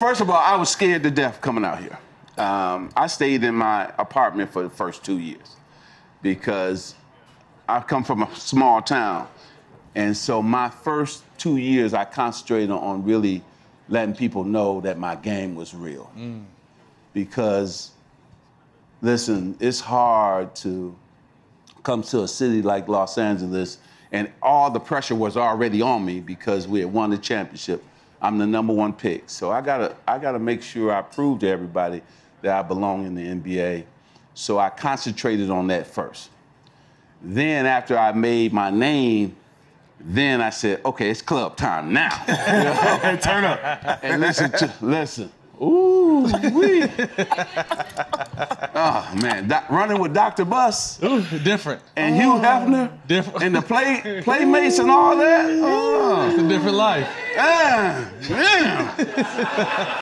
First of all, I was scared to death coming out here. I stayed in my apartment for the first 2 years because I come from a small town. And so my first 2 years, I concentrated on really letting people know that my game was real. Because, listen, it's hard to come to a city like Los Angeles, and all the pressure was already on me because we had won the championship. I'm the #1 pick. So I gotta make sure I prove to everybody that I belong in the NBA. So I concentrated on that first. Then after I made my name, then I said, okay, it's club time now. Turn up. And listen. Ooh, wee. Oh, man, running with Dr. Buss. Ooh, different. And Hugh Hefner. Different. And the playmates and all that. Oh. It's a different life. Yeah.